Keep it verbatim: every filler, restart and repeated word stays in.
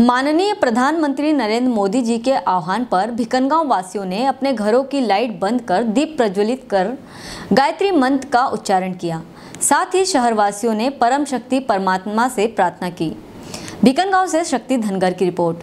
माननीय प्रधानमंत्री नरेंद्र मोदी जी के आह्वान पर भीकनगांव वासियों ने अपने घरों की लाइट बंद कर दीप प्रज्वलित कर गायत्री मंत्र का उच्चारण किया। साथ ही शहरवासियों ने परम शक्ति परमात्मा से प्रार्थना की। भीकनगांव से शक्ति धनगर की रिपोर्ट।